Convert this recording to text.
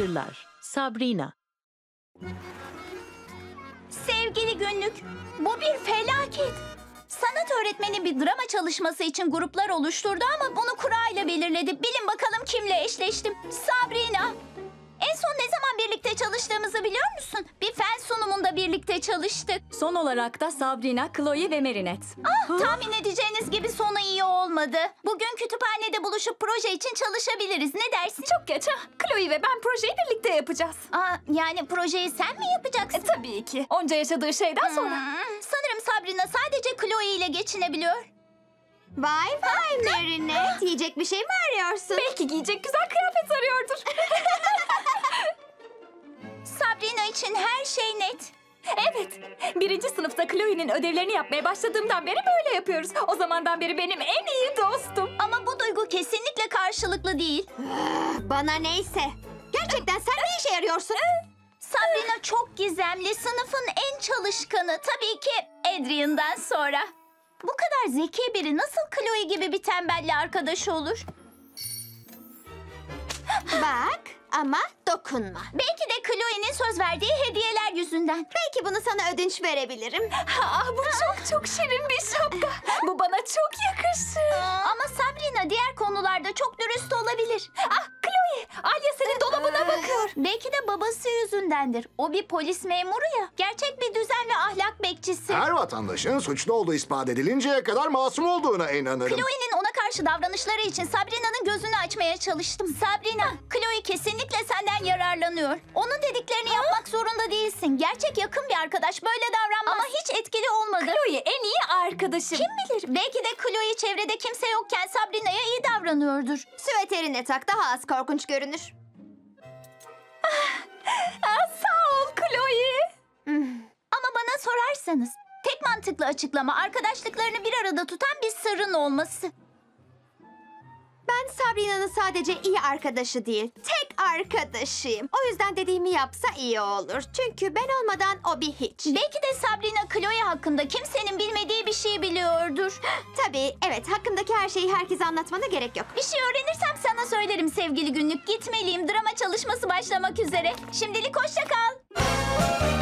Sırlar, Sabrina. Sevgili günlük, bu bir felaket. Sanat öğretmeni bir drama çalışması için gruplar oluşturdu ama bunu kurayla belirledi. Bilin bakalım kimle eşleştim? Sabrina. En son ne zaman birlikte çalıştığımızı biliyor musun? Bir fen sunumunda birlikte çalıştık. Son olarak da Sabrina, Chloe ve Marinette. Ah, tahmin edeceğiniz gibi sonu iyi olmadı. Bugün kütüphanede buluşup proje için çalışabiliriz. Ne dersin? Çok geç ha. Chloe ve ben projeyi birlikte yapacağız. Aa, yani projeyi sen mi yapacaksın? Tabii ki. Onca yaşadığı şeyden sonra. Sanırım Sabrina sadece Chloe ile geçinebiliyor. Vay vay Marinette. Yiyecek bir şey mi arıyorsun? Belki giyecek güzel kıyafet arıyordur. Sabrina için her şey net. Evet. 1. sınıfta Chloe'nin ödevlerini yapmaya başladığımdan beri böyle yapıyoruz. O zamandan beri benim en iyi dostum. Ama bu duygu kesinlikle karşılıklı değil. Bana neyse. Gerçekten sen ne işe yarıyorsun? Sabrina çok gizemli. Sınıfın en çalışkanı. Tabii ki Adrian'dan sonra. Bu kadar zeki biri nasıl Chloe gibi bir tembelle arkadaş olur? Bak ama dokunma. Belki de Chloe'nin söz verdiği hediyeler yüzünden. Belki bunu sana ödünç verebilirim. Bu çok şirin bir şapka. Bu bana çok yakışır. Ama Sabrina diğer konularda çok dürüst olabilir. Ah Chloe, Alya senin dolabına bakıyor. Belki de babası yüzündendir. O bir polis memuru ya. Gerçek bir düzen ve ahlak bekçisi. Her vatandaşın suçlu olduğu ispat edilinceye kadar masum olduğuna inanırım. Chloe'nin ona karşı davranışları için Sabrina'nın gözünü açmaya çalıştım. Sabrina, Chloe kesinlikle senden yararlanıyor. Onun dediklerini yapmak zorunda değilsin. Gerçek yakın bir arkadaş böyle davranmaz. Ama hiç etkili olmadı. Chloe en iyi arkadaşım. Kim bilir? Belki de Chloe çevrede kimse yokken Sabrina'ya iyi davranıyordur. Süveterine tak, daha az korkunç görünür. Sağ ol Chloe. Ama bana sorarsanız tek mantıklı açıklama arkadaşlıklarını bir arada tutan bir sırrın olması. Ben Sabrina'nın sadece iyi arkadaşı değil, tek arkadaşıyım. O yüzden dediğimi yapsa iyi olur. Çünkü ben olmadan o bir hiç. Belki de Sabrina, Chloe hakkında kimsenin bilmediği bir şey biliyordur. Tabii, evet. Hakkındaki her şeyi herkese anlatmana gerek yok. Bir şey öğrenirsem sana söylerim sevgili günlük. Gitmeliyim. Drama çalışması başlamak üzere. Şimdilik hoşça kal.